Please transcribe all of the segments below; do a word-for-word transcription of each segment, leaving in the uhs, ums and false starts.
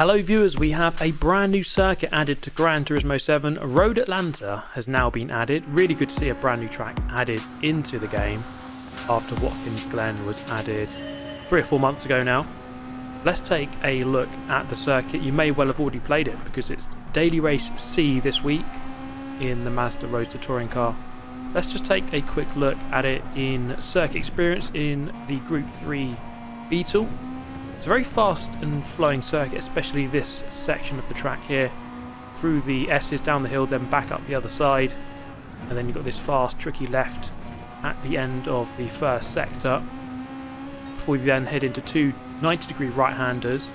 Hello viewers, we have a brand new circuit added to Gran Turismo seven. Road Atlanta has now been added. Really good to see a brand new track added into the game after Watkins Glen was added three or four months ago now. Let's take a look at the circuit. You may well have already played it because it's Daily Race C this week in the Mazda Road to Touring car. Let's just take a quick look at it in circuit experience in the Group three Beetle. It's a very fast and flowing circuit, especially this section of the track here, through the S's down the hill, then back up the other side, and then you've got this fast tricky left at the end of the first sector before you then head into two ninety degree right-handers,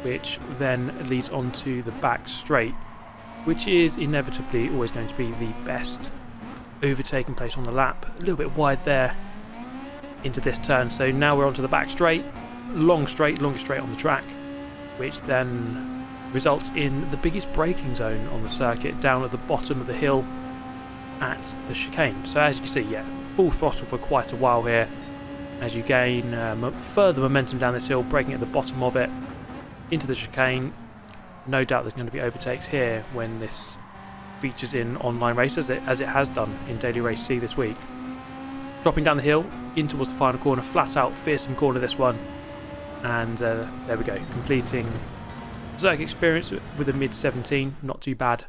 which then leads on to the back straight, which is inevitably always going to be the best overtaking place on the lap. A little bit wide there into this turn, so now we're onto the back straight. Long straight, long straight on the track, which then results in the biggest braking zone on the circuit down at the bottom of the hill at the chicane. So as you can see, yeah, full throttle for quite a while here as you gain um, further momentum down this hill, braking at the bottom of it into the chicane. No doubt there's going to be overtakes here when this features in online races, as it has done in Daily Race C this week. Dropping down the hill in towards the final corner, flat out fearsome corner this one. And uh, there we go, completing circuit experience with a mid seventeen, not too bad.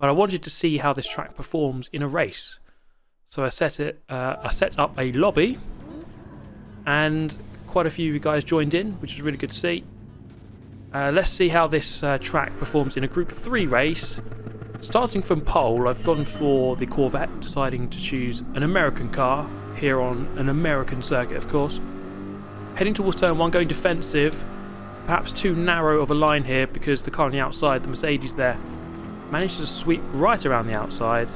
But I wanted to see how this track performs in a race, so I set it. Uh, I set up a lobby, and quite a few of you guys joined in, which is really good to see. Uh, let's see how this uh, track performs in a Group three race. Starting from pole, I've gone for the Corvette, deciding to choose an American car here on an American circuit, of course. Heading towards turn one, going defensive, perhaps too narrow of a line here because the car on the outside, the Mercedes there, managed to sweep right around the outside,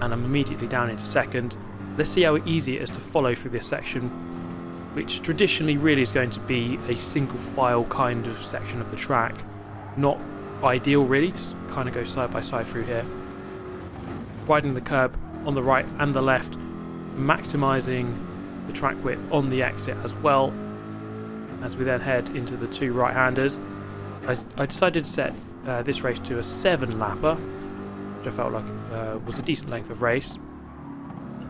and I'm immediately down into second. Let's see how easy it is to follow through this section, which traditionally really is going to be a single file kind of section of the track. Not ideal really to kind of go side by side through here. Widening the curb on the right and the left, maximising the track width on the exit as well, as we then head into the two right-handers. I, I decided to set uh, this race to a seven-lapper, which I felt like uh, was a decent length of race,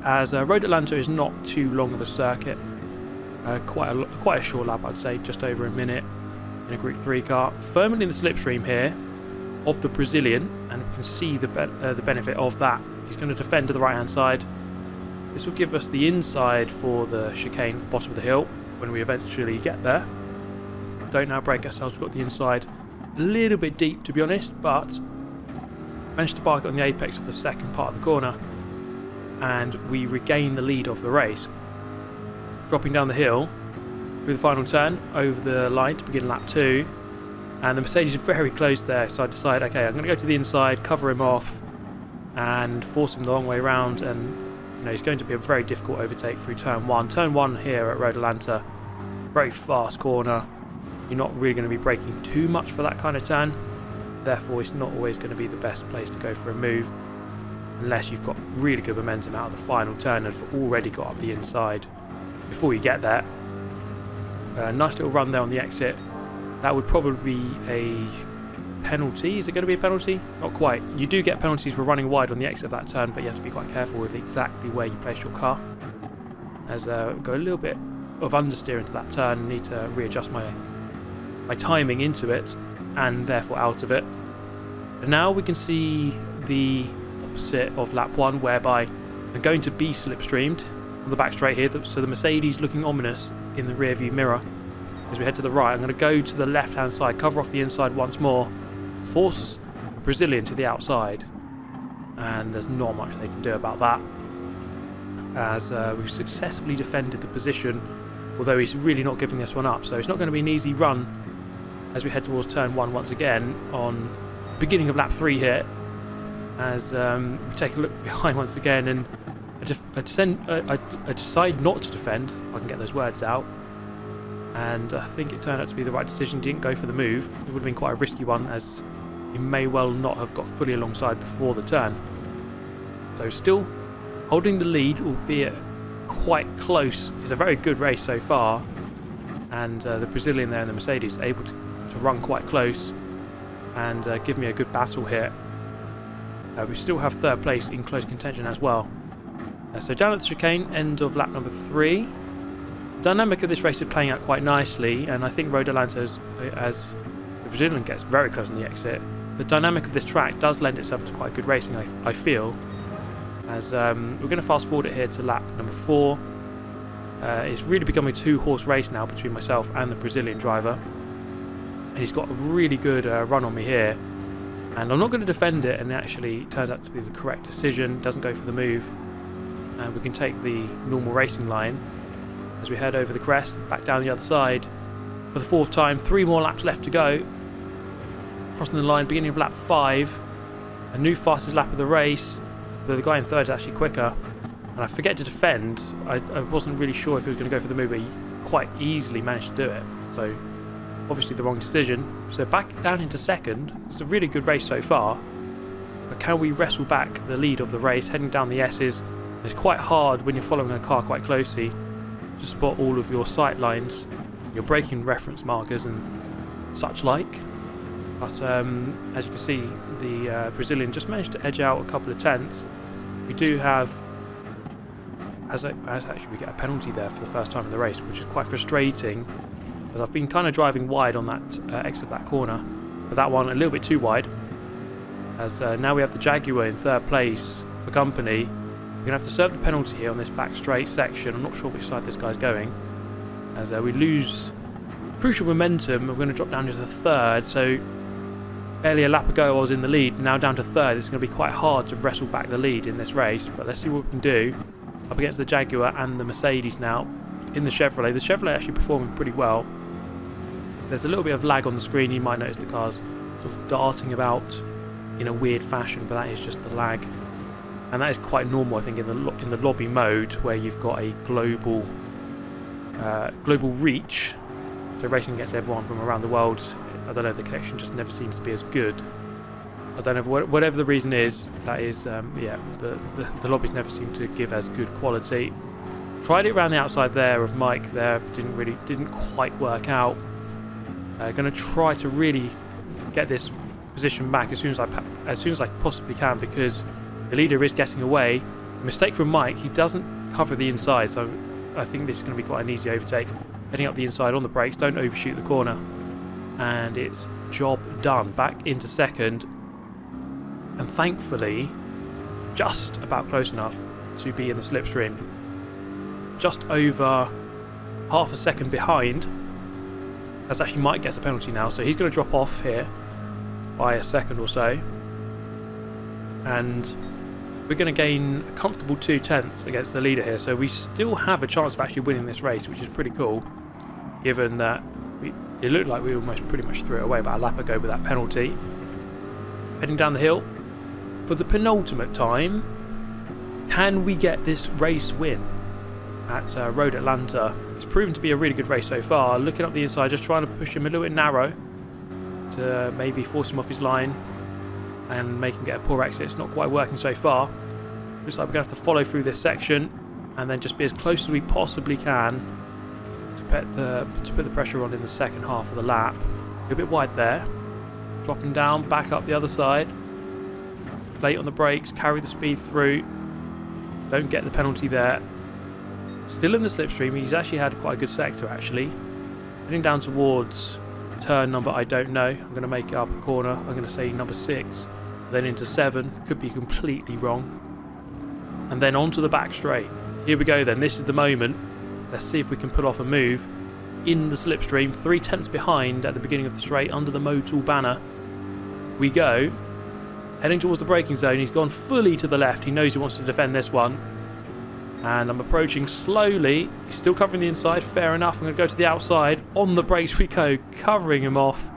as uh, Road Atlanta is not too long of a circuit. Uh, quite a quite a short lap, I'd say, just over a minute in a Group three car. Firmly in the slipstream here of the Brazilian, and you can see the be uh, the benefit of that. He's going to defend to the right-hand side. This will give us the inside for the chicane at the bottom of the hill when we eventually get there. Don't now break ourselves, we've got the inside a little bit deep to be honest, but managed to bark on the apex of the second part of the corner, and we regain the lead of the race. Dropping down the hill through the final turn over the line to begin lap two, and the Mercedes is very close there, so I decided, okay, I'm going to go to the inside, cover him off and force him the long way round, and you know, it's going to be a very difficult overtake through turn one. Turn one here at Road Atlanta, very fast corner. You're not really going to be braking too much for that kind of turn. Therefore, it's not always going to be the best place to go for a move unless you've got really good momentum out of the final turn and have already got up the inside before you get there. Uh, nice little run there on the exit. That would probably be a penalty. Is it going to be a penalty? Not quite. You do get penalties for running wide on the exit of that turn, but you have to be quite careful with exactly where you place your car, as uh, go a little bit of understeer into that turn. Need to readjust my my timing into it and therefore out of it. And now we can see the opposite of lap one, whereby I'm going to be slipstreamed on the back straight here, so the Mercedes looking ominous in the rear view mirror. As we head to the right, I'm going to go to the left hand side, cover off the inside once more, force the Brazilian to the outside, and there's not much they can do about that, as uh, we've successfully defended the position, although he's really not giving this one up. So it's not going to be an easy run as we head towards turn one once again on the beginning of lap three here, as um, we take a look behind once again, and I, def I, descend I, I, I decide not to defend, if I can get those words out. And I think it turned out to be the right decision. Didn't go for the move. It would have been quite a risky one, as you may well not have got fully alongside before the turn. So still holding the lead, albeit quite close. It's a very good race so far, and uh, the Brazilian there and the Mercedes able to, to run quite close and uh, give me a good battle here. Uh, we still have third place in close contention as well. Uh, so down at the chicane, end of lap number three. Dynamic of this race is playing out quite nicely, and I think Road Atlanta, as, as the Brazilian gets very close on the exit, the dynamic of this track does lend itself to quite good racing, I, I feel. As um, we're going to fast forward it here to lap number four. Uh, it's really becoming a two-horse race now between myself and the Brazilian driver, and he's got a really good uh, run on me here. And I'm not going to defend it, and it actually turns out to be the correct decision. Doesn't go for the move, and we can take the normal racing line as we head over the crest, back down the other side for the fourth time. Three more laps left to go. Crossing the line, beginning of lap five, a new fastest lap of the race. Though the guy in third is actually quicker, and I forget to defend. I, I wasn't really sure if he was going to go for the move, but he quite easily managed to do it. So obviously the wrong decision. So back down into second. It's a really good race so far, but can we wrestle back the lead of the race? Heading down the S's, it's quite hard when you're following a car quite closely to spot all of your sight lines, your braking reference markers and such like. But um, as you can see, the uh, Brazilian just managed to edge out a couple of tenths. We do have, as, a, as actually we get a penalty there for the first time in the race, which is quite frustrating, as I've been kind of driving wide on that uh, exit of that corner, but that one a little bit too wide. As uh, now we have the Jaguar in third place for company. We're going to have to serve the penalty here on this back straight section. I'm not sure which side this guy's going, as uh, we lose crucial momentum. We're going to drop down to the third, so barely a lap ago I was in the lead, now down to third. It's going to be quite hard to wrestle back the lead in this race, but let's see what we can do. Up against the Jaguar and the Mercedes now in the Chevrolet. The Chevrolet actually performing pretty well. There's a little bit of lag on the screen. You might notice the car's sort of darting about in a weird fashion, but that is just the lag, and that is quite normal, I think, in the lo in the lobby mode, where you've got a global uh, global reach. So racing gets everyone from around the world. I don't know, the connection just never seems to be as good. I don't know, whatever the reason is, that is, um, yeah, the, the, the lobbies never seem to give as good quality. Tried it around the outside there of Mike there, didn't really, didn't quite work out. Uh, going to try to really get this position back as soon as I as soon as I possibly can, because the leader is getting away. Mistake from Mike, he doesn't cover the inside, so I think this is going to be quite an easy overtake. Heading up the inside on the brakes, don't overshoot the corner, and it's job done. Back into second, and thankfully just about close enough to be in the slipstream, just over half a second behind. That's actually Mike gets a penalty now, so he's going to drop off here by a second or so, and we're going to gain a comfortable two tenths against the leader here. So we still have a chance of actually winning this race, which is pretty cool, given that we, it looked like we almost pretty much threw it away about a lap ago with that penalty. Heading down the hill for the penultimate time. Can we get this race win at uh, Road Atlanta? It's proven to be a really good race so far. Looking up the inside, just trying to push him a little bit narrow to maybe force him off his line and make him get a poor exit. It's not quite working so far. Looks like we're going to have to follow through this section and then just be as close as we possibly can to put the, to put the pressure on in the second half of the lap. A bit wide there. Dropping down, back up the other side. Late on the brakes, carry the speed through. Don't get the penalty there. Still in the slipstream. He's actually had quite a good sector, actually. Heading down towards turn number, I don't know. I'm going to make it up a corner. I'm going to say number six, then into seven. Could be completely wrong. And then onto the back straight. Here we go then. This is the moment. Let's see if we can pull off a move in the slipstream. Three tenths behind at the beginning of the straight under the Motul banner. We go. Heading towards the braking zone. He's gone fully to the left. He knows he wants to defend this one. And I'm approaching slowly. He's still covering the inside. Fair enough. I'm going to go to the outside. On the brakes we go, covering him off.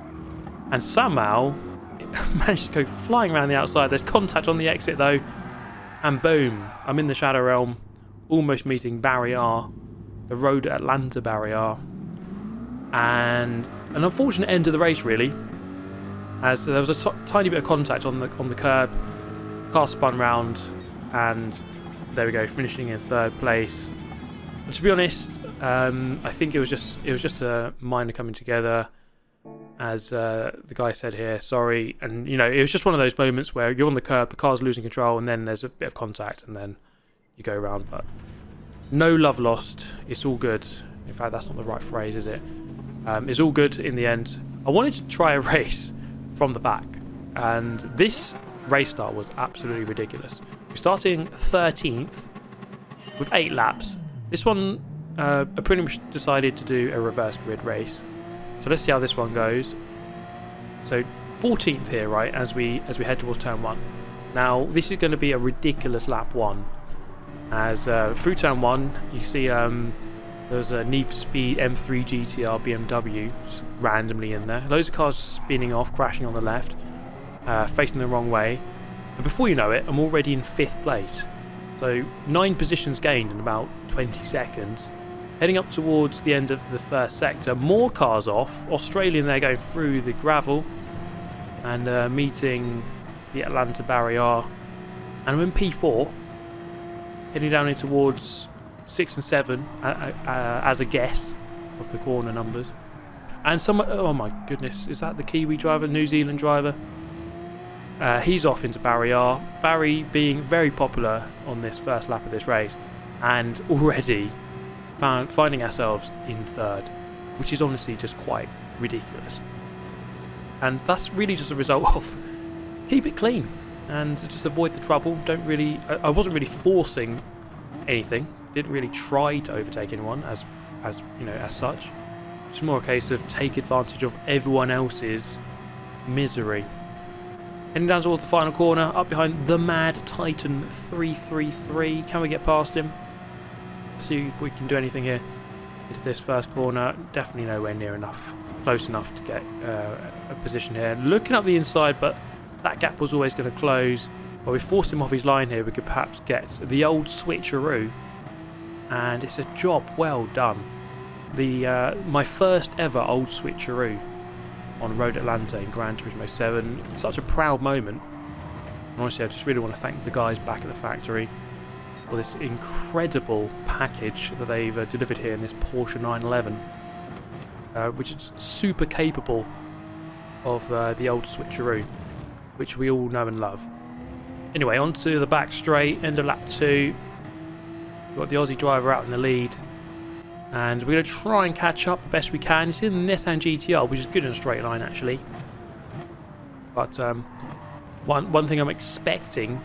And somehow it managed to go flying around the outside. There's contact on the exit though. And boom. I'm in the Shadow Realm. Almost meeting barrier. The Road Atlanta barrier. And an unfortunate end to the race really. As there was a tiny bit of contact on the, on the curb. Car spun round. And there we go, finishing in third place. And to be honest, um, I think it was just it was just a minor coming together. as uh, the guy said here, sorry. And, you know, it was just one of those moments where you're on the curb, the car's losing control, and then there's a bit of contact, and then you go around. But no love lost. It's all good. In fact, that's not the right phrase, is it? Um, it's all good in the end. I wanted to try a race from the back, and this race start was absolutely ridiculous. We're starting thirteenth with eight laps. This one, uh, I pretty much decided to do a reverse grid race. So let's see how this one goes. So fourteenth here, right, as we as we head towards turn one. Now this is going to be a ridiculous lap one, as uh, through turn one you see um, there's a Need for Speed M three G T R B M W just randomly in there. Loads of cars spinning off, crashing on the left, uh, facing the wrong way. And before you know it, I'm already in fifth place. So nine positions gained in about twenty seconds. Heading up towards the end of the first sector, more cars off. Australian there going through the gravel and uh, meeting the Atlanta barrier. And I'm in P four, heading down in towards six and seven uh, uh, as a guess of the corner numbers. And someone, oh my goodness, is that the Kiwi driver, New Zealand driver? Uh, he's off into Barry R. Barry being very popular on this first lap of this race, and already found, finding ourselves in third, which is honestly just quite ridiculous. And that's really just a result of keep it clean and just avoid the trouble. Don't really, I, I wasn't really forcing anything. Didn't really try to overtake anyone as as you know as such. It's more a case of take advantage of everyone else's misery. Heading down towards the final corner, up behind the Mad Titan three three three. Can we get past him? See if we can do anything here. It's this first corner, definitely nowhere near enough, close enough to get uh, a position here. Looking up the inside, but that gap was always going to close. But we forced him off his line here. We could perhaps get the old switcheroo. And it's a job well done. The uh, my first ever old switcheroo on Road Atlanta in Gran Turismo seven. It's such a proud moment. And honestly, I just really want to thank the guys back at the factory for this incredible package that they've uh, delivered here in this Porsche nine eleven, uh, which is super capable of uh, the old switcheroo, which we all know and love. Anyway, onto the back straight, end of lap two. Got the Aussie driver out in the lead, and we're going to try and catch up the best we can. It's in the Nissan G T R, which is good in a straight line actually, but um, one, one thing I'm expecting,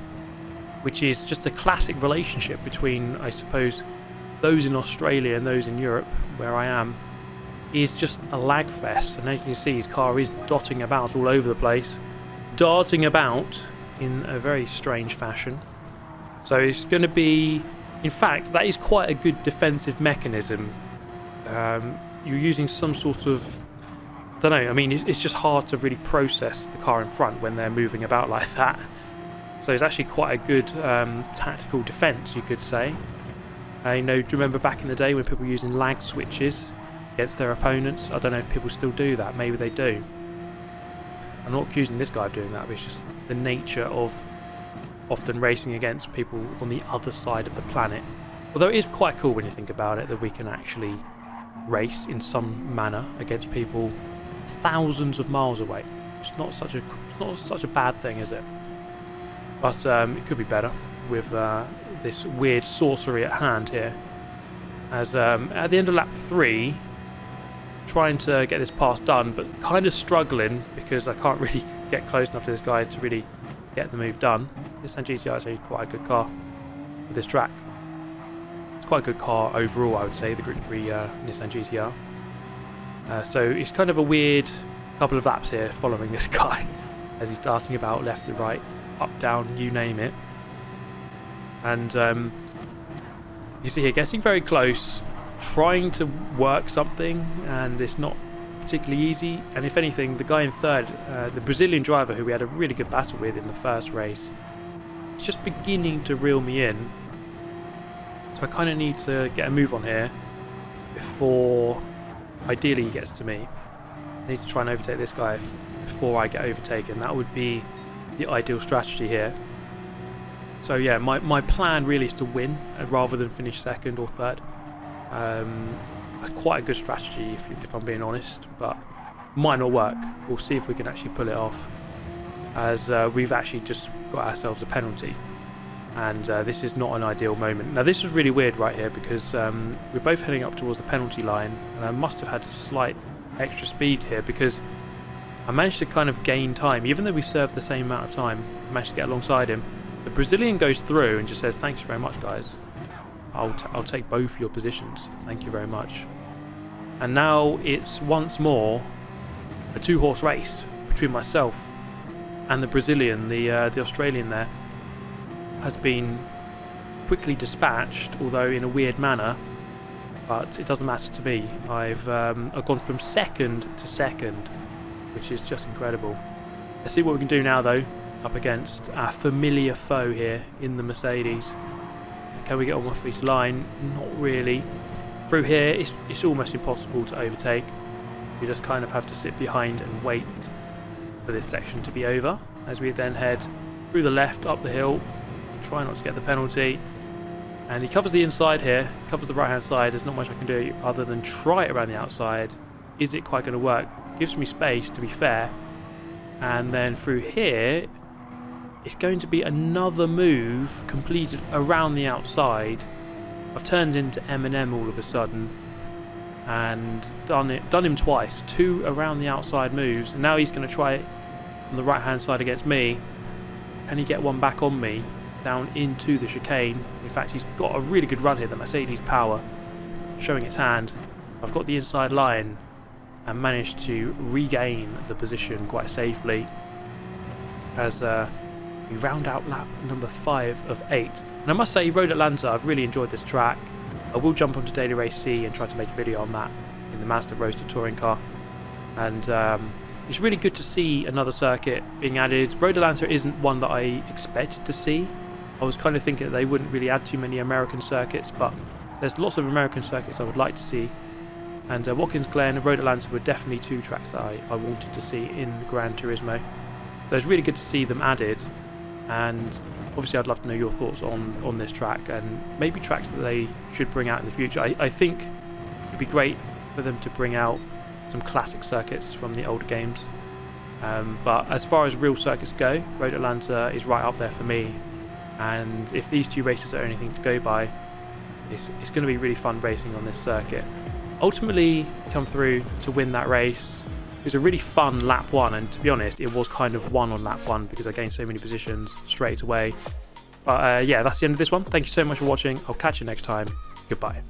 which is just a classic relationship between, I suppose, those in Australia and those in Europe where I am, is just a lag fest. And as you can see, his car is dotting about all over the place, darting about in a very strange fashion. So it's going to be, in fact, that is quite a good defensive mechanism. Um, you're using some sort of, I don't know, I mean, it's just hard to really process the car in front when they're moving about like that. So it's actually quite a good um, tactical defence, you could say. I know, do you remember back in the day when people were using lag switches against their opponents? I don't know if people still do that. Maybe they do. I'm not accusing this guy of doing that, but it's just the nature of often racing against people on the other side of the planet. Although it is quite cool when you think about it that we can actually race in some manner against people thousands of miles away. It's not such a it's not such a bad thing, is it? But um, it could be better with uh, this weird sorcery at hand here. As um, at the end of lap three, trying to get this pass done, but kind of struggling because I can't really get close enough to this guy to really get the move done. This G T R is actually quite a good car for this track. It's quite a good car overall, I would say, the Group three uh, Nissan G T R. Uh, so it's kind of a weird couple of laps here following this guy as he's darting about left and right, up, down, you name it. And um, you see here, getting very close, trying to work something, and it's not particularly easy. And if anything, the guy in third, uh, the Brazilian driver who we had a really good battle with in the first race, it's just beginning to reel me in. So I kind of need to get a move on here before ideally he gets to me. I need to try and overtake this guy before I get overtaken. That would be the ideal strategy here. So yeah, my, my plan really is to win rather than finish second or third. Um, that's quite a good strategy if, you, if I'm being honest, but might not work. We'll see if we can actually pull it off, as uh, we've actually just got ourselves a penalty, and uh, this is not an ideal moment. Now this is really weird right here, because um, we're both heading up towards the penalty line, and I must have had a slight extra speed here, because I managed to kind of gain time. Even though we served the same amount of time, I managed to get alongside him. The Brazilian goes through and just says, thanks very much guys, I'll, t I'll take both your positions, thank you very much. And now it's once more a two horse race between myself and the Brazilian. The uh, the Australian there has been quickly dispatched, although in a weird manner, but it doesn't matter to me. I've, um, I've gone from second to second, which is just incredible. Let's see what we can do now though, up against our familiar foe here in the Mercedes. Can we get on off his line? Not really. Through here it's, it's almost impossible to overtake. You just kind of have to sit behind and wait for this section to be over, as we then head through the left up the hill, try not to get the penalty. And he covers the inside here, covers the right hand side. There's not much I can do other than try it around the outside. Is it quite going to work? Gives me space, to be fair. And then through here it's going to be another move completed around the outside. I've turned into Eminem all of a sudden and done it, done him twice, two around the outside moves. And now he's going to try it on the right hand side against me. Can he get one back on me down into the chicane? In fact, he's got a really good run here. The Mercedes power showing its hand. I've got the inside line and managed to regain the position quite safely as uh, we round out lap number five of eight. And I must say, Road Atlanta, I've really enjoyed this track. I will jump onto Daily Race C and try to make a video on that in the Mazda Road to Touring car. And um, it's really good to see another circuit being added. Road Atlanta isn't one that I expected to see. I was kind of thinking that they wouldn't really add too many American circuits, but there's lots of American circuits I would like to see. And uh, Watkins Glen and Road Atlanta were definitely two tracks that I, I wanted to see in Gran Turismo. So it's really good to see them added. And obviously I'd love to know your thoughts on, on this track, and maybe tracks that they should bring out in the future. I, I think it'd be great for them to bring out some classic circuits from the older games. Um, but as far as real circuits go, Road Atlanta is right up there for me. And if these two races are anything to go by, it's, it's going to be really fun racing on this circuit. Ultimately come through to win that race. It was a really fun lap one, and to be honest it was kind of won on lap one because I gained so many positions straight away. But uh, yeah, that's the end of this one. Thank you so much for watching. I'll catch you next time. Goodbye.